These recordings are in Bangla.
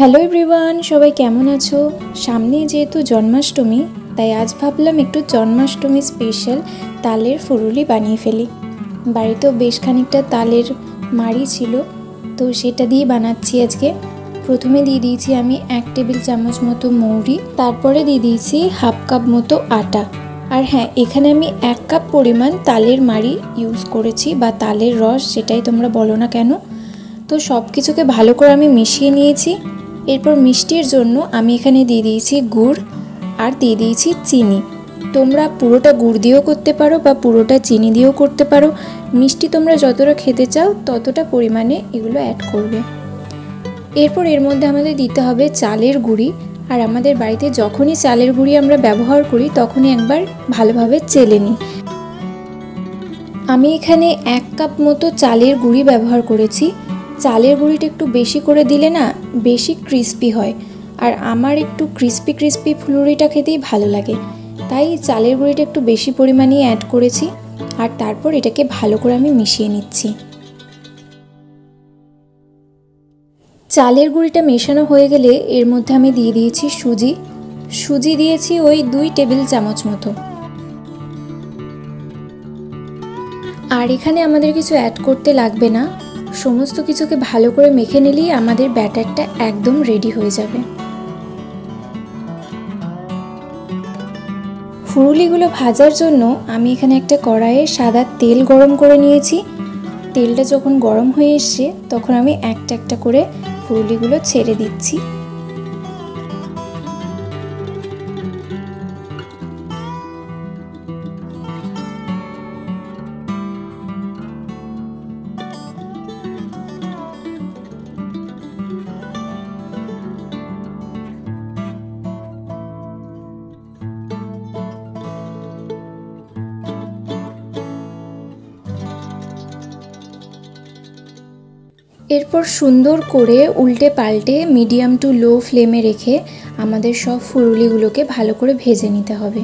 হ্যালো এভরিওয়ান, সবাই কেমন আছো? সামনে যেহেতু জন্মাষ্টমী, তাই আজ ভাবলাম একটু জন্মাষ্টমী স্পেশাল তালের ফুরুলি বানিয়ে ফেলি। বাড়িতেও বেশ খানিকটা তালের মাড়ি ছিল, তো সেটা দিয়ে বানাচ্ছি আজকে। প্রথমে দিয়ে দিয়েছি আমি 1 টেবিল চামচ মতো মৌরি, তারপরে দিয়ে দিয়েছি হাফ কাপ মতো আটা। আর হ্যাঁ, এখানে আমি 1 কাপ পরিমাণ তালের মাড়ি ইউজ করেছি, বা তালের রস, সেটাই তোমরা বলো না কেন। তো সব কিছুকে ভালো করে আমি মিশিয়ে নিয়েছি। এরপর মিষ্টির জন্য আমি এখানে দিয়ে দিয়েছি গুড় আর দিয়ে দিয়েছি চিনি। তোমরা পুরোটা গুড় দিয়েও করতে পারো বা পুরোটা চিনি দিয়েও করতে পারো। মিষ্টি তোমরা যতটা খেতে চাও ততটা পরিমাণে এগুলো অ্যাড করবে। এরপর এর মধ্যে আমাদের দিতে হবে চালের গুঁড়ি। আর আমাদের বাড়িতে যখনই চালের গুঁড়ি আমরা ব্যবহার করি, তখনই একবার ভালোভাবে চেলে নিই। আমি এখানে 1 কাপ মতো চালের গুঁড়ি ব্যবহার করেছি। চালের গুঁড়িটা একটু বেশি করে দিলে না বেশি ক্রিস্পি হয়, আর আমার একটু ক্রিস্পি ক্রিস্পি ফুলুরিটা খেতেই ভালো লাগে, তাই চালের গুঁড়িটা একটু বেশি পরিমাণে অ্যাড করেছি। আর তারপর এটাকে ভালো করে আমি মিশিয়ে নিচ্ছি। চালের গুঁড়িটা মেশানো হয়ে গেলে এর মধ্যে আমি দিয়ে দিয়েছি সুজি। সুজি দিয়েছি ওই 2 টেবিল চামচ মতো। আর এখানে আমাদের কিছু অ্যাড করতে লাগবে না, সমস্ত কিছুকে ভালো করে মেখে নিলেই আমাদের ব্যাটারটা একদম রেডি হয়ে যাবে। ফুরুলিগুলো ভাজার জন্য আমি এখানে একটা কড়াইয়ে সাদা তেল গরম করে নিয়েছি। তেলটা যখন গরম হয়ে এসছে, তখন আমি একটা একটা করে ফুরুলিগুলো ছেড়ে দিচ্ছি। এরপর সুন্দর করে উল্টে পাল্টে মিডিয়াম টু লো ফ্লেমে রেখে আমাদের সব ফুরুলিগুলোকে ভালো করে ভেজে নিতে হবে।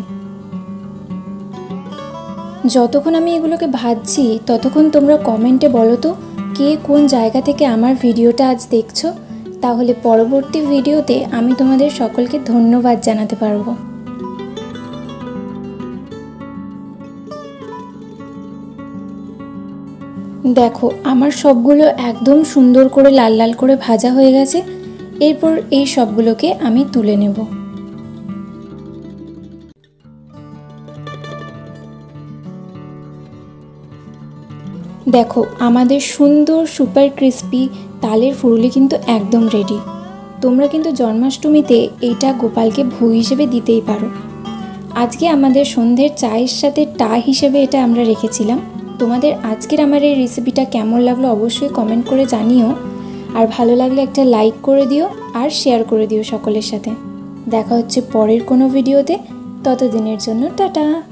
যতক্ষণ আমি এগুলোকে ভাজছি, ততক্ষণ তোমরা কমেন্টে বলো তো কে কোন জায়গা থেকে আমার ভিডিওটা আজ দেখছো। তাহলে পরবর্তী ভিডিওতে আমি তোমাদের সকলকে ধন্যবাদ জানাতে পারবো। দেখো, আমার সবগুলো একদম সুন্দর করে লাল লাল করে ভাজা হয়ে গেছে। এরপর এই সবগুলোকে আমি তুলে নেব। দেখো, আমাদের সুন্দর সুপার ক্রিস্পি তালের ফুরুলি কিন্তু একদম রেডি। তোমরা কিন্তু জন্মাষ্টমীতে এইটা গোপালকে ভোগ হিসেবে দিতেই পারো। আজকে আমাদের সন্ধ্যের চায়ের সাথে টা হিসেবে এটা আমরা রেখেছিলাম। তোমাদের আজকের আমার এই রেসিপিটা কেমন লাগলো অবশ্যই কমেন্ট করে জানিও, আর ভালো লাগলে একটা লাইক করে দিও আর শেয়ার করে দিও সকলের সাথে। দেখা হচ্ছে পরের কোনো ভিডিওতে, ততদিনের জন্য টাটা।